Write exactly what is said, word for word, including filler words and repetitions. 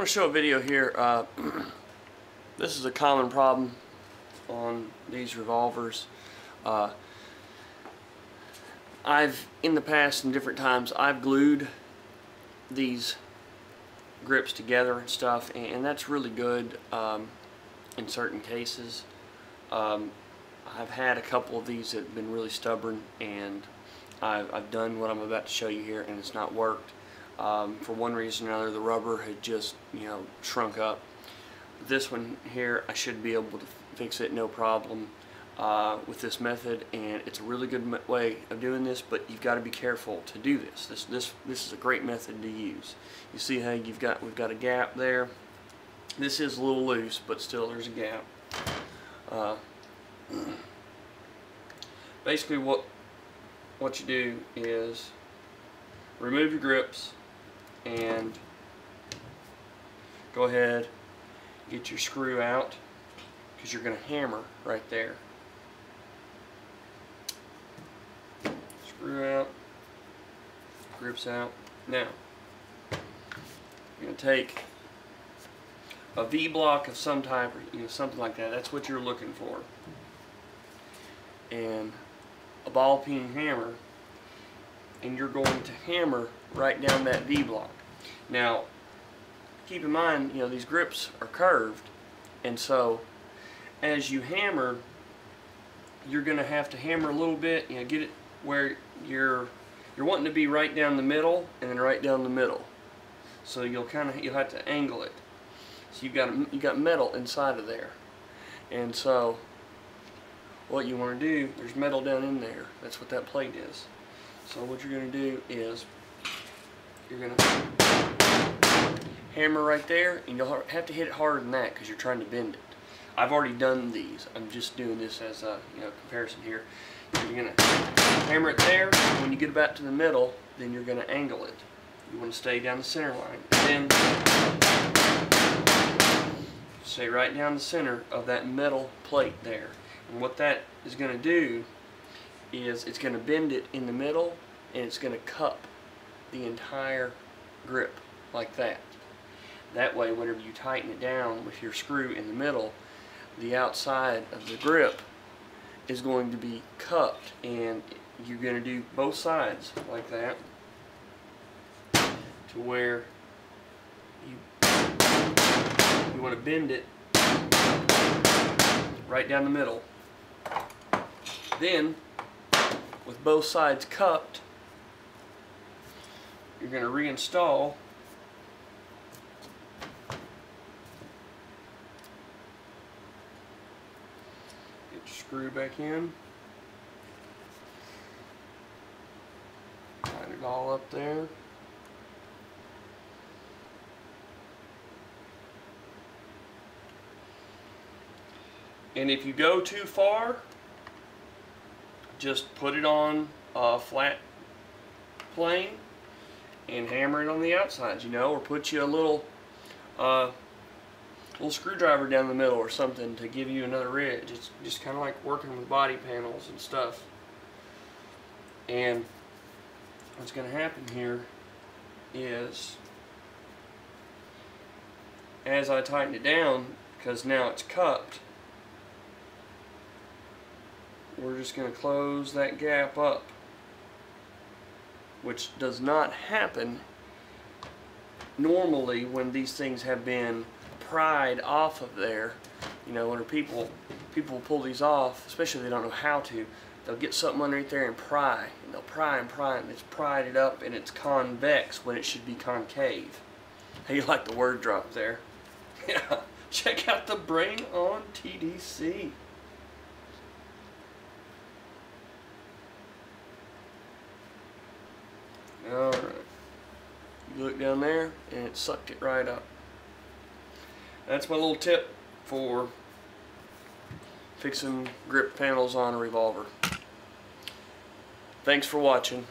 I'm going to show a video here. Uh, this is a common problem on these revolvers. Uh, I've, in the past and different times, I've glued these grips together and stuff, and, and that's really good um, in certain cases. Um, I've had a couple of these that have been really stubborn, and I've, I've done what I'm about to show you here, and it's not worked. Um, for one reason or another, the rubber had just, you know, shrunk up. This one here, I should be able to fix it no problem uh, with this method, and it's a really good way of doing this, but you've got to be careful to do this. This this this is a great method to use. You see how you've got we've got a gap there. This is a little loose, but still there's a gap. Uh, basically, what what you do is remove your grips. And go ahead, get your screw out, because you're going to hammer right there. Screw out, grips out. Now, you're going to take a V block of some type, or, you know, something like that. That's what you're looking for, and a ball peen hammer, and you're going to hammer right down that V block. Now, keep in mind, you know, these grips are curved, and so as you hammer, you're going to have to hammer a little bit, you know, get it where you're you're wanting to be right down the middle, and then right down the middle. So you'll kind of you'll have to angle it. So you've got you got metal inside of there, and so what you want to do, there's metal down in there. That's what that plate is. So what you're going to do is you're going to hammer right there, and you'll have to hit it harder than that because you're trying to bend it. I've already done these. I'm just doing this as a, you know, comparison here. You're going to hammer it there, and when you get about to the middle, then you're going to angle it. You want to stay down the center line. And then stay right down the center of that metal plate there. And what that is going to do is it's going to bend it in the middle, and it's going to cup the entire grip like that. That way, whenever you tighten it down with your screw in the middle, the outside of the grip is going to be cupped, and you're going to do both sides like that to where you, you want to bend it right down the middle. Then, with both sides cupped, you're going to reinstall get your screw back in, line it all up there, and if you go too far, just put it on a flat plane and hammer it on the outside, you know, or put you a little uh, little screwdriver down the middle or something to give you another edge. It's just kind of like working with body panels and stuff. And what's going to happen here is, as I tighten it down, because now it's cupped, we're just going to close that gap up, which does not happen normally when these things have been pried off of there. You know, when people people pull these off, especially if they don't know how to, they'll get something underneath there and pry, and they'll pry and pry, and it's pried it up, and it's convex when it should be concave. Hey, you like the word drop there? Yeah, check out the brain on T D C. Alright, you look down there, and it sucked it right up. That's my little tip for fixing grip panels on a revolver. Thanks for watching.